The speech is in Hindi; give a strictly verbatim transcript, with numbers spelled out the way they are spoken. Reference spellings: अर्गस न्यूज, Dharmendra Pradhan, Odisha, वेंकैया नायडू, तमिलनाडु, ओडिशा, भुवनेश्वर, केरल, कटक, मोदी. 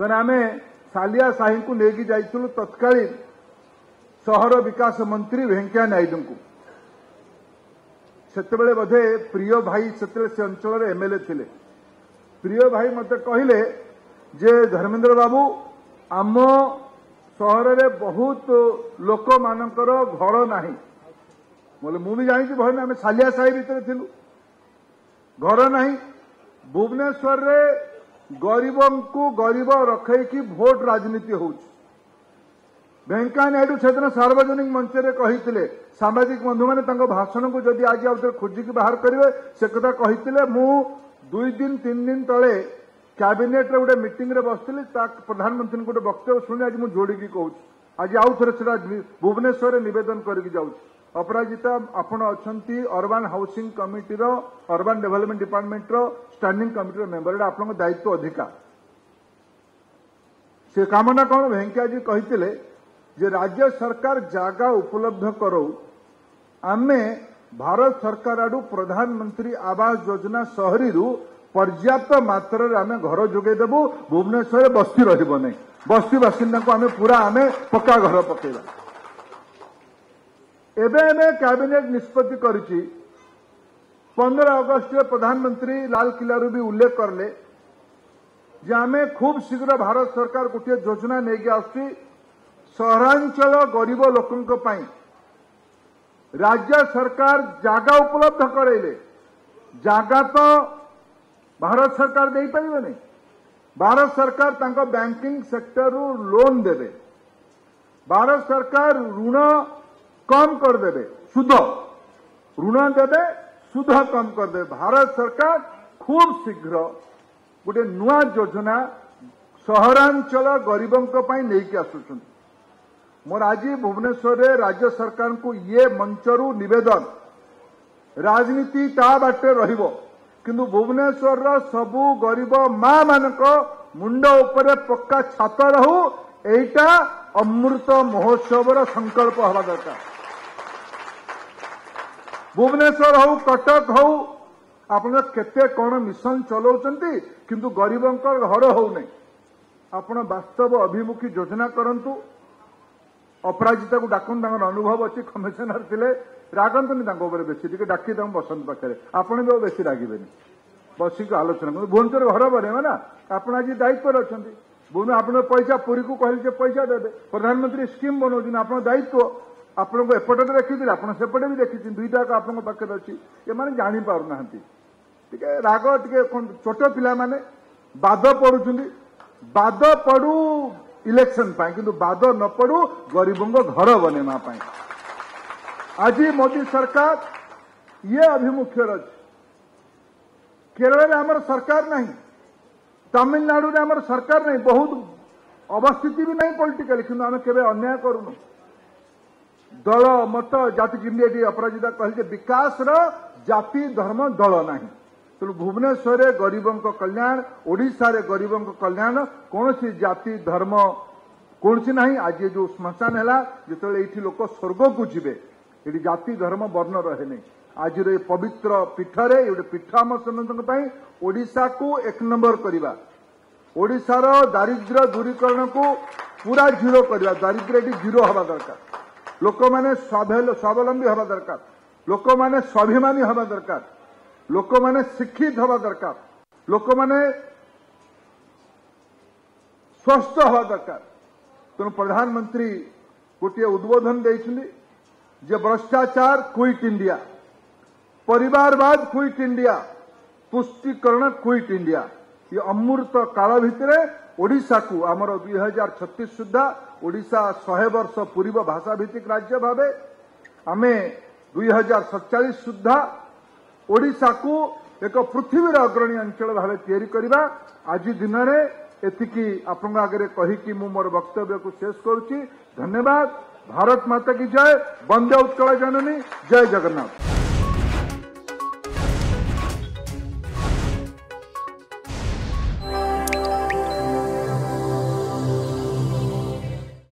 तेना आम सालिया साही को लेकि जाइलु तत्कालीन सहर विकास मंत्री वेंकैया नायडू को सेतबेले बोधे प्रिय भाई से अंचल एमएलए थिले। प्रिय भाई मत कहले जे धर्मेंद्र बाबू आम सहर में बहुत लोक मानकर घर ना बोले मुझे जानी भाई आम सालिया साही भितर थिलु घर ना भुवनेश्वर रे गरीबों को गरीब रखे कि भोट राजनीति होउछ। वेंकैया नायडू सेदिन सार्वजनिक मंच रे कही सामाजिक बंधु मैंने भाषण को जदि आज आउे खोजिकी बाहर करेंगे से कथा कही मु दुई दिन तीन दिन तले कैबिनेट गोटे मीटिंग रे बसली प्रधानमंत्री गोटे वक्तव्य शुणी आज मुझे जोड़ी कह आज आउ थे भुवनेश्वर में नवेदन करके जाऊँ। अपराजिता आपण अच्छा अर्बान हाउसिंग कमिटीर अर्बान डेभलपमेंट डिपार्टमेंटर स्टैंडिंग कमिटीर मेम्बर आपको दायित्व अधिका से कामना कौन वेंकैया जी कही जे राज्य सरकार जागा उपलब्ध करो आमे भारत सरकार आडू प्रधानमंत्री आवास योजना शहरी पर्याप्त मात्रा आम घर जोगेदेबू भुवनेश्वर बस्ती रही बस्ती बासिंदा को आम पूरा आम पक्का घर पकेबा। एबे एबे कैबिनेट निष्पत्ति करिछि पंद्रह अगस्त प्रधानमंत्री लाल किलारू भी उल्लेख करले जे आमे खूब शीघ्र भारत सरकार गोटे योजना नेकी आसी सहरांचल गरीब लोकों पाई राज्य सरकार जागा उपलब्ध कराइले। जागा तो भारत सरकार दे पारे भारत सरकार तांको बैंकिंग सेक्टर रू लोन देवे भारत सरकार ऋण कम कर देवे सुध ऋण देवे सुध कम कर देवे। भारत सरकार खूब शीघ्र गोटे नुआ योजना सहरांचल गरीबों नहीं आसुच्च। मोर आज भुवनेश्वर रे राज्य सरकार को ये मंचरू निवेदन राजनीति ता बाटे रहिबो किंतु भुवनेश्वर रो सबू गरीब मां मानको मुंड उपरे पक्का छात रहू एटा अमृत महोत्सव रो संकल्प हवा दरकार। भुवनेश्वर हो कटक हो आपन केते कोन मिशन चलाउचंती किंतु गरीबंकर घर हो नै आपन वास्तव अभिमुखी योजना करंतु। अपराजिता को डाकन अनुभव अच्छी कमिशनर थे रागतनी बेसी डाक बसंत पाखे आपड़ भी बेसी रागे बसिक आलोचना कर भुवनेश्वर घर बने ना आपड़ आज दायित्व अच्छा भुवन आप पैसा पुरी को कहले पैसा देते प्रधानमंत्री स्कीम बनाऊँ आप दायित्व आपन को एपटे तो देखी आपपटे भी देखी दुईटा आपन पाखे अच्छी ये जाणी पारना टे राग टे छोट पिला बाद पड़ुं बाद पड़ू इलेक्शन पाए किंतु बाद न पड़ू गरीबों घर बनवा आज मोदी सरकार ये अभिमुख्य अच्छे। केरल आमर सरकार नहीं तमिलनाडु में आमर सरकार नहीं बहुत अवस्थिति भी नहीं पॉलिटिकली किंतु आम केवे अन्याय करूनु दल मत जाति जिम्मेदी अपराजिता कहले विकास रो जाति धर्म दल नहीं तेणु भुवनेश्वर गरीबों कल्याण ओडिशा रे गरीबों कल्याण कौन सी जाति धर्म कौन सी ना आज ये जो श्मशान है जो ये लोक स्वर्ग को जीवे ये जाति धर्म वर्ण रहे नहीं आज ये पवित्र पीठर ये गोटे पीठ आम समस्त ओडिशा को एक नंबर करवा ओडिशार दारिद्र्य दूरीकरण को पूरा जीरो करवा दारिद्र्य ये जीरो हवा दरकार लोक मैंने स्वावलंबी हवा दरकार लोक मैंने स्वाभिमानी हवा दरकार लोक माने शिक्षित हवा दरकार लोक माने स्वस्थ हवा दरकार। तेणु प्रधानमंत्री गोटे उद्बोधन देइछिले जे भ्रष्टाचार क्विट इंडिया परिवारवाद क्विट इंडिया पुष्टिकरण क्विट इंडिया ये अमृत काल भितर ओडिशा को आमर दुई हजार छत्तीस सुधा ओडिशा शहे वर्ष पूर्व भाषा भित्तिक राज्य भाव आम दुई हजार सैंतालीस सुधा ओडिशा को एक पृथ्वीर अग्रणी अंचल भाव तैयारी करवा। आज दिन में एतिकी आपण आगे कहीकि मु मोर वक्तव्य को शेष करुछि। धन्यवाद। भारत माता की जय। वंदे उत्कल जननी। जय जगन्नाथ।